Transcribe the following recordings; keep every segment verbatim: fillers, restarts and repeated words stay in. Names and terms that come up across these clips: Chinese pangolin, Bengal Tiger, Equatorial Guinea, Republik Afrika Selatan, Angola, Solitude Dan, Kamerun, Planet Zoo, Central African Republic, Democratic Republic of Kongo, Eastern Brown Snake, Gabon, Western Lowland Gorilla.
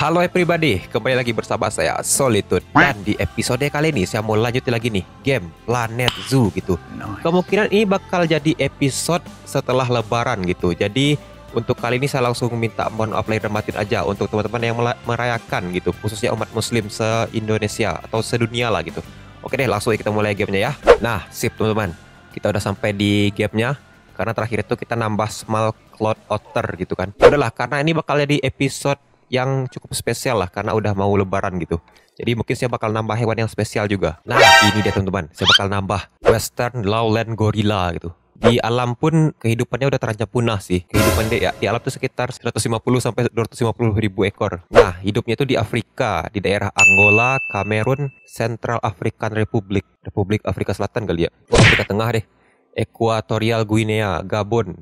Halo everybody, kembali lagi bersama saya Solitude. Dan di episode kali ini saya mau lanjutin lagi nih game Planet Zoo gitu. Kemungkinan ini bakal jadi episode setelah lebaran gitu. Jadi untuk kali ini saya langsung minta mohon maaf lahir dan batin aja untuk teman-teman yang merayakan gitu, khususnya umat muslim se-Indonesia atau sedunia lah gitu. Oke deh, langsung kita mulai gamenya ya. Nah sip teman-teman, kita udah sampai di gamenya. Karena terakhir itu kita nambah small cloud otter gitu kan. Udahlah, karena ini bakal jadi episode yang cukup spesial lah, karena udah mau lebaran gitu. Jadi mungkin saya bakal nambah hewan yang spesial juga. Nah ini dia teman-teman, saya bakal nambah Western Lowland Gorilla gitu. Di alam pun kehidupannya udah terancam punah sih. Kehidupan dia ya, di alam tuh sekitar seratus lima puluh sampai dua ratus lima puluh ribu ekor. Nah hidupnya tuh di Afrika, di daerah Angola, Kamerun, Central African Republic, Republik Afrika Selatan kali ya, Afrika Tengah deh, Equatorial Guinea, Gabon,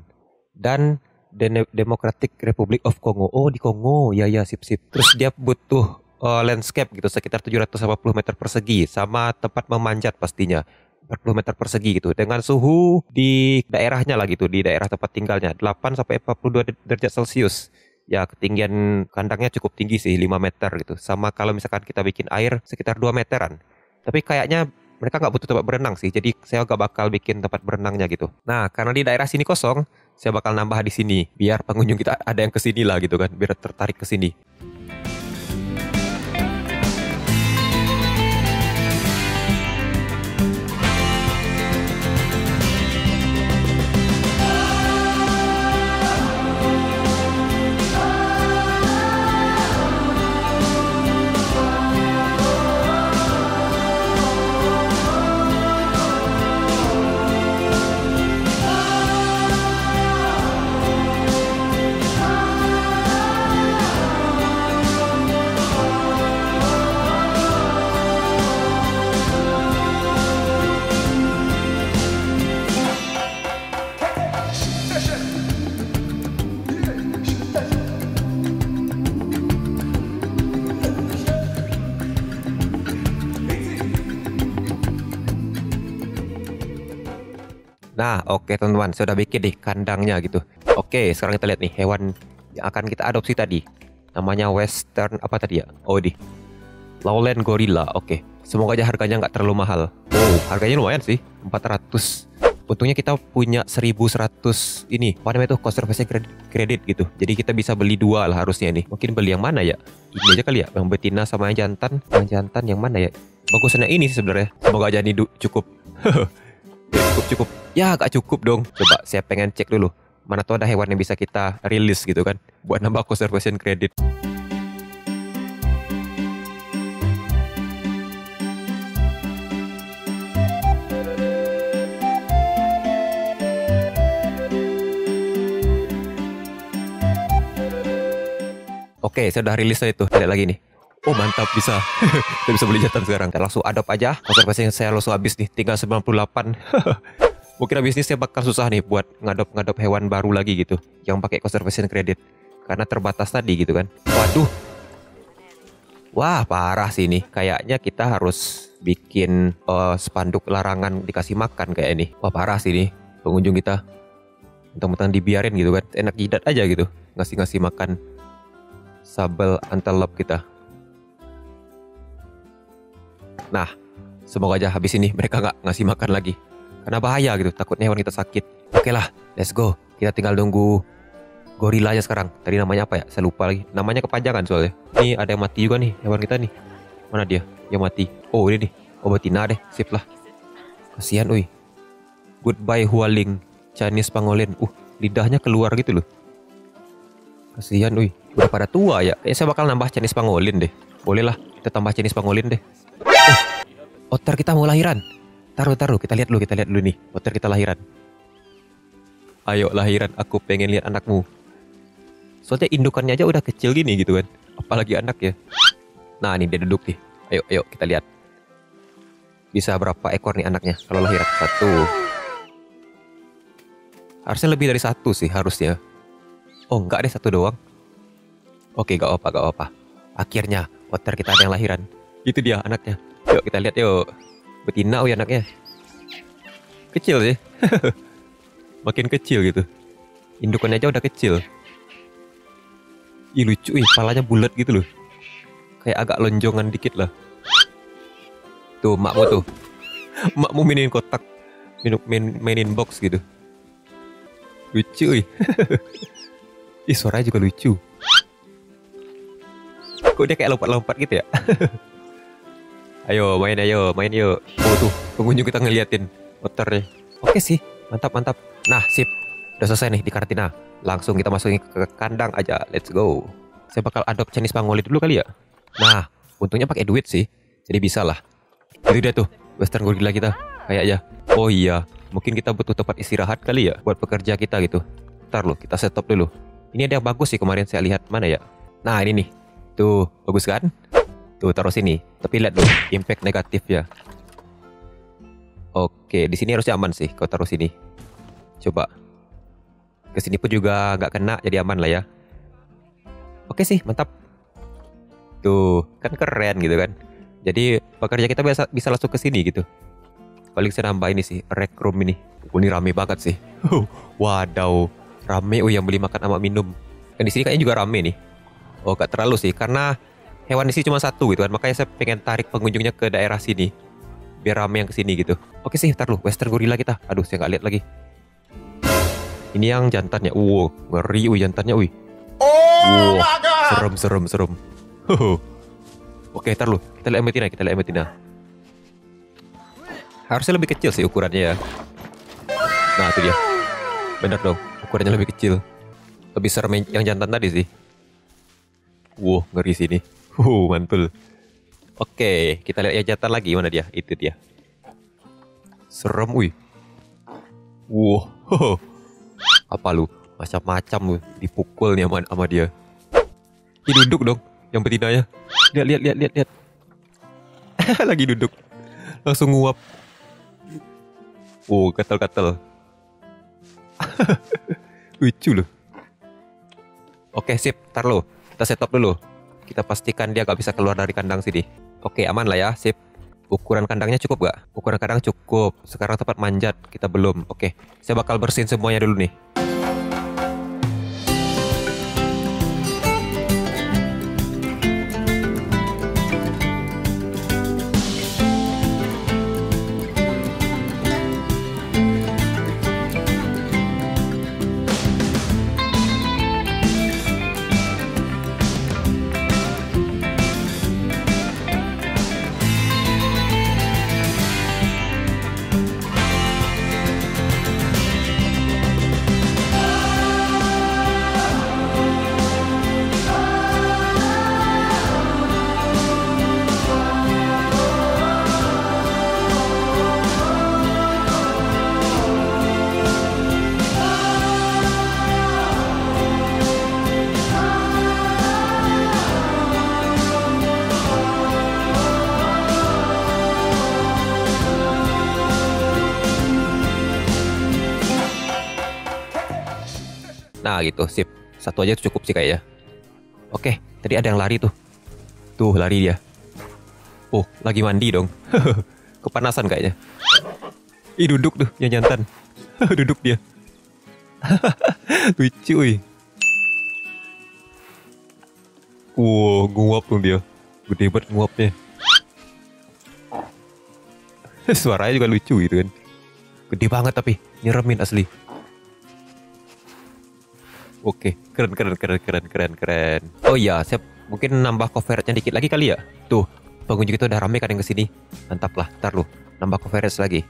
dan Democratic Republic of Kongo. Oh di Kongo ya ya, sip sip. Terus dia butuh uh, landscape gitu sekitar tujuh ratus delapan puluh meter persegi, sama tempat memanjat pastinya empat puluh meter persegi gitu, dengan suhu di daerahnya lah gitu, di daerah tempat tinggalnya delapan sampai empat puluh dua derajat Celcius. Ya ketinggian kandangnya cukup tinggi sih, lima meter gitu. Sama kalau misalkan kita bikin air sekitar dua meteran. Tapi kayaknya mereka nggak butuh tempat berenang sih, jadi saya nggak bakal bikin tempat berenangnya gitu. Nah karena di daerah sini kosong, saya bakal nambah di sini biar pengunjung kita ada yang kesini lah gitu kan, biar tertarik ke sini. Nah oke teman-teman, saya udah bikin deh kandangnya gitu. Oke sekarang kita lihat nih hewan yang akan kita adopsi tadi. Namanya Western apa tadi ya? Oh di Lowland Gorilla. Oke, semoga aja harganya nggak terlalu mahal. Oh harganya lumayan sih, empat ratus. Untungnya kita punya seribu seratus ini, apa namanya tuh, konservasi kredit, kredit gitu. Jadi kita bisa beli dua lah harusnya nih. Mungkin beli yang mana ya? Ini aja kali ya, yang betina sama yang jantan. Yang jantan yang mana ya? Bagusnya ini sih sebenarnya. Semoga aja ini cukup. Cukup-cukup ya, gak cukup dong. Coba saya pengen cek dulu mana tuh ada hewan yang bisa kita rilis gitu kan, buat nambah conservation credit. Oke saya udah rilisnya itu. Lihat lagi nih. Oh mantap, bisa. Kita bisa beli jantan sekarang. Kita langsung adop aja. Konservasi yang saya langsung habis nih, tinggal sembilan puluh delapan. Mungkin habis ini saya bakal susah nih buat ngadop-ngadop hewan baru lagi gitu, yang pakai conservation credit, karena terbatas tadi gitu kan. Waduh. Wah parah sih ini. Kayaknya kita harus bikin uh, spanduk larangan dikasih makan kayak ini. Wah parah sih ini pengunjung kita. Mentang-mentang dibiarin gitu kan, enak jidat aja gitu, ngasih-ngasih makan sabel antelope kita. Nah, semoga aja habis ini mereka nggak ngasih makan lagi, karena bahaya gitu, takutnya hewan kita sakit. Oke lah, let's go. Kita tinggal nunggu gorilanya sekarang. Tadi namanya apa ya? Saya lupa lagi. Namanya kepanjangan soalnya. Ini ada yang mati juga nih, hewan kita nih. Mana dia? Yang mati. Oh, ini nih. Oh, betina deh. Sip lah. Kasihan, uy. Goodbye Hualing, Chinese pangolin. Uh, lidahnya keluar gitu loh. Kasihan, uy. Udah pada tua ya. Kayaknya saya bakal nambah Chinese pangolin deh. Boleh lah, kita tambah Chinese pangolin deh. Eh, otter kita mau lahiran. Taruh, taruh, kita lihat dulu, kita lihat dulu nih. Otter kita lahiran. Ayo lahiran, aku pengen lihat anakmu. Soalnya indukannya aja udah kecil gini gitu kan, apalagi anak ya. Nah, ini dia duduk nih. Ayo, ayo kita lihat. Bisa berapa ekor nih anaknya kalau lahiran? Satu. Harusnya lebih dari satu sih harusnya. Oh, enggak deh, satu doang. Oke, gak apa-apa, gak apa-apa. Akhirnya otter kita ada yang lahiran. Itu dia anaknya. Yuk kita lihat yuk. Betina ya anaknya. Kecil sih. Makin kecil gitu. Indukannya aja udah kecil. Ih lucu, ih palanya bulat gitu loh. kayak agak lonjongan dikit lah. Tuh makmu tuh. Makmu mainin kotak, main, main, mainin box gitu. Lucu. Ih, suaranya juga lucu. Kok dia kayak lompat-lompat gitu ya? Ayo main, ayo main yuk. Oh tuh, pengunjung kita ngeliatin motornya. Oke sih, mantap mantap. Nah sip, udah selesai nih di karantina. Langsung kita masukin ke kandang aja. Let's go. Saya bakal adopt Chinese pangolin dulu kali ya. Nah, untungnya pakai duit sih, jadi bisa lah. Itu dia tuh Western gorilla kita kayaknya. Oh iya, mungkin kita butuh tempat istirahat kali ya buat pekerja kita gitu. Ntar loh, kita set up dulu. Ini ada yang bagus sih kemarin saya lihat, mana ya? Nah ini nih, tuh bagus kan? Tuh taruh sini. Tapi lihat dulu impact negatif ya. Oke, di sini harusnya aman sih kalau taruh sini. Coba ke sini pun juga nggak kena, jadi aman lah ya. Oke sih, mantap. Tuh kan keren gitu kan. Jadi pekerja kita bisa bisa langsung ke sini gitu. Paling saya nambah ini sih rec room ini. Oh, ini rame banget sih. Wadaw, rame. Oh yang beli makan sama minum. Dan di sini kayaknya juga rame nih. Oh nggak terlalu sih, karena hewan di sini cuma satu gitu kan. Makanya saya pengen tarik pengunjungnya ke daerah sini, biar rame yang kesini gitu. Oke sih, ntar dulu Western gorilla kita. Aduh, saya nggak lihat lagi. Ini yang jantannya. Wow, ngeri wih jantannya wih. Oh wow, my God. Serem, serem, serem. Oke, ntar dulu kita lihat betina, kita lihat betina. Harusnya lebih kecil sih ukurannya ya. Nah, itu dia. Benar dong, ukurannya lebih kecil. Lebih serem yang jantan tadi sih. Wow, ngeri sih ini. Wow, mantul. Oke, kita lihat ya jantan lagi, mana dia? Itu dia. Serem, wih. Wow, hoho. Apa lu? Macam-macam lu, dipukul nih sama, sama dia. Dia duduk dong, yang betinanya. Lihat, lihat, lihat, lihat, lihat. Lagi duduk. Langsung nguap. Oh, gatel-gatel. Lucu loh. Oke, sip, tar lo. Kita setup dulu. Kita pastikan dia gak bisa keluar dari kandang sini. Oke, aman lah ya, sip. Ukuran kandangnya cukup gak? Ukuran kandang cukup. Sekarang tempat manjat, kita belum. Oke, saya bakal bersihin semuanya dulu nih. Nah gitu, sip. Satu aja cukup sih kayaknya. Oke, tadi ada yang lari tuh. Tuh lari dia. Oh, lagi mandi dong. Kepanasan kayaknya. Ih, duduk tuh yang jantan. Duduk dia. Lucu wih. Wow, nguap tuh dia. Gede banget nguapnya. Suaranya juga lucu gitu kan. Gede banget tapi nyeremin asli. Oke, keren, keren, keren, keren, keren, keren. Oh iya, saya mungkin nambah coverage-nya dikit lagi kali ya. Tuh, pengunjung itu udah rame kan yang kesini. Mantap lah, ntar lu nambah coverage lagi.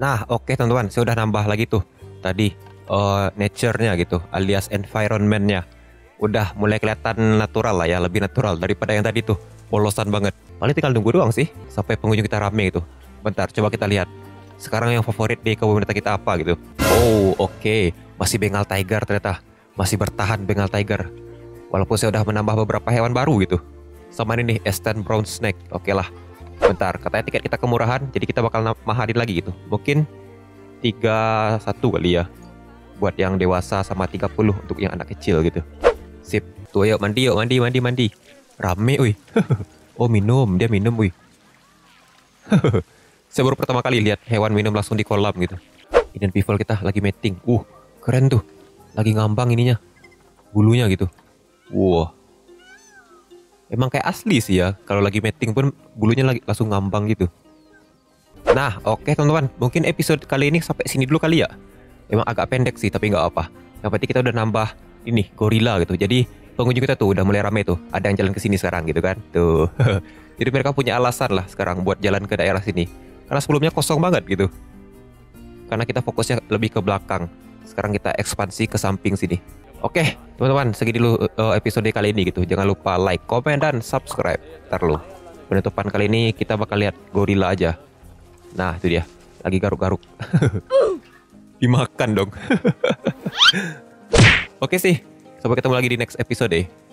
Nah, oke teman-teman, saya udah nambah lagi tuh. Tadi uh, nature-nya gitu, alias environment-nya. Udah mulai kelihatan natural lah ya, lebih natural daripada yang tadi tuh, polosan banget. Paling tinggal nunggu doang sih, sampai pengunjung kita rame gitu. Bentar, coba kita lihat. Sekarang yang favorit di kabupaten kita apa gitu. Oh, oke. Okay. Masih Bengal Tiger ternyata. Masih bertahan Bengal Tiger. Walaupun saya udah menambah beberapa hewan baru gitu. Sama ini nih, Eastern Brown Snake. Oke okay lah. Bentar, katanya tiket kita kemurahan, jadi kita bakal mahalin lagi gitu. Mungkin tiga puluh satu kali ya. Buat yang dewasa sama tiga puluh untuk yang anak kecil gitu. Sip. Tuh yuk mandi yuk, mandi, mandi, mandi. Rame wih. Oh minum, dia minum wih. Saya baru pertama kali lihat hewan minum langsung di kolam gitu. Indian people kita lagi mating. Uh, keren tuh. Lagi ngambang ininya. Bulunya gitu. Wow. Emang kayak asli sih ya. Kalau lagi mating pun bulunya lagi langsung ngambang gitu. Nah, oke okay, teman-teman. Mungkin episode kali ini sampai sini dulu kali ya. Emang agak pendek sih, tapi nggak apa. Yang penting kita udah nambah ini, gorila gitu. Jadi pengunjung kita tuh udah mulai rame tuh. Ada yang jalan ke sini sekarang gitu kan. Tuh. Jadi mereka punya alasan lah sekarang buat jalan ke daerah sini. Karena sebelumnya kosong banget gitu. Karena kita fokusnya lebih ke belakang. Sekarang kita ekspansi ke samping sini. Oke, teman-teman, segini dulu episode kali ini gitu. Jangan lupa like, komen, dan subscribe. Ntar lu. Penutupan kali ini kita bakal lihat gorila aja. Nah, itu dia. Lagi garuk-garuk. Dimakan dong. Oke sih. Sampai ketemu lagi di next episode.